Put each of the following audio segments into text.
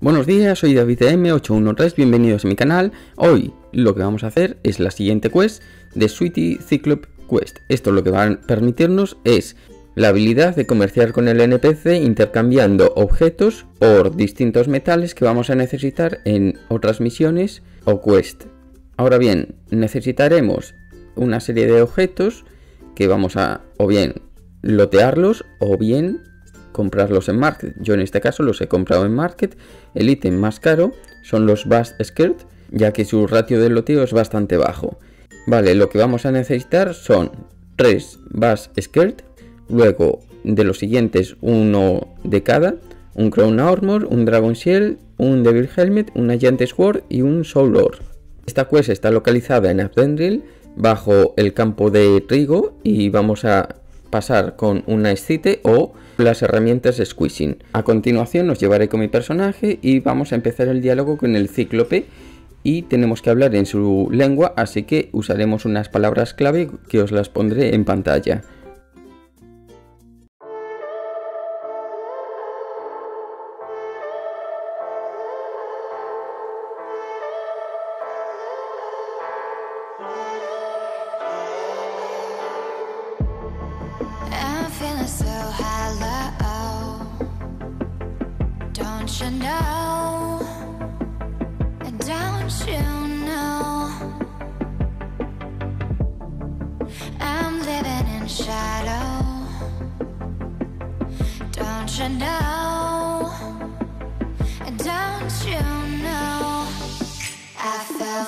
Buenos días, soy David M813, bienvenidos a mi canal. Hoy lo que vamos a hacer es la siguiente quest de Sweety Cyclops Quest. Esto lo que va a permitirnos es la habilidad de comerciar con el NPC intercambiando objetos por distintos metales que vamos a necesitar en otras misiones o quest. Ahora bien, necesitaremos una serie de objetos que vamos a o bien lotearlos o bien comprarlos en Market. Yo en este caso los he comprado en Market. El ítem más caro son los Bass Skirt, ya que su ratio de loteo es bastante bajo. Vale, lo que vamos a necesitar son 3 Bass Skirt, luego de los siguientes uno de cada, un Crown Armor, un Dragon Shield, un Devil Helmet, una giant Sword y un Soul Lord. Esta quest está localizada en Abdendril, bajo el campo de trigo, y vamos a pasar con una escite o las herramientas squishing. A continuación os llevaré con mi personaje y vamos a empezar el diálogo con el cíclope, y tenemos que hablar en su lengua, así que usaremos unas palabras clave que os las pondré en pantalla.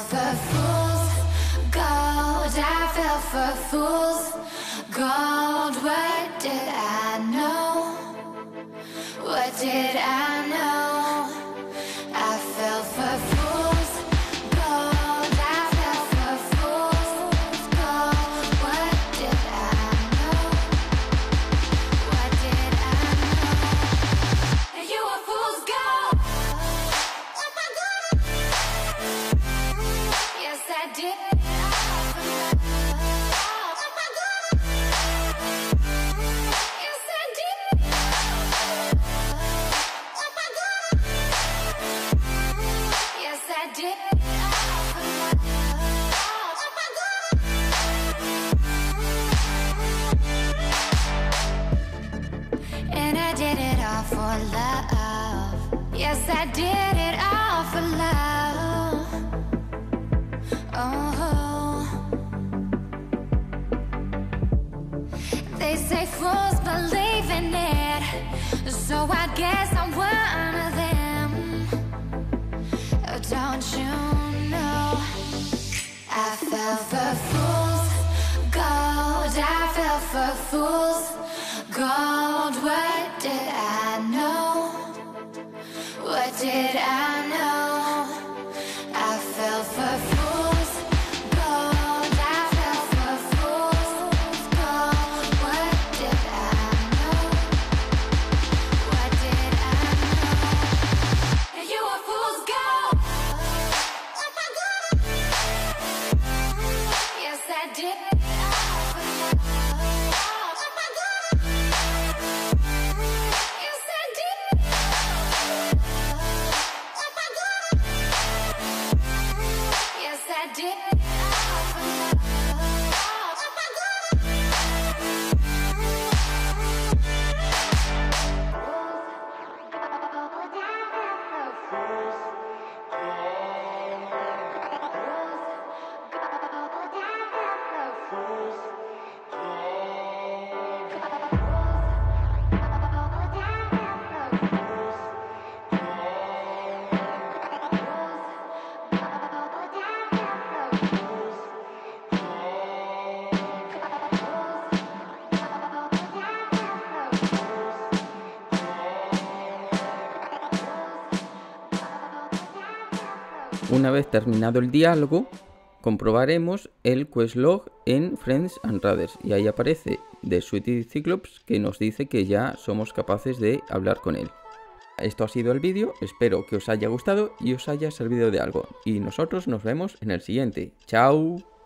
I fell for fool's gold, I fell for fool's gold. What did I know? What did I know? I fell for fool's gold, I fell for fool's gold. What did I know? What did I know? And you were fool's gold. I did. Oh my God. Yes, I did. Oh my God. Yes, I did. Oh my God. And I did it all for love. Yes, I did it all for love. Oh, they say fools believe in it, so I guess I'm one of them. Oh, don't you know? I fell for fool's gold, I fell for fool's gold. What did I know? What did I know? I fell for fool's gold. Una vez terminado el diálogo, comprobaremos el quest log en Friends and Raiders, y ahí aparece The Sweety Cyclops, que nos dice que ya somos capaces de hablar con él. Esto ha sido el vídeo, espero que os haya gustado y os haya servido de algo, y nosotros nos vemos en el siguiente. ¡Chao!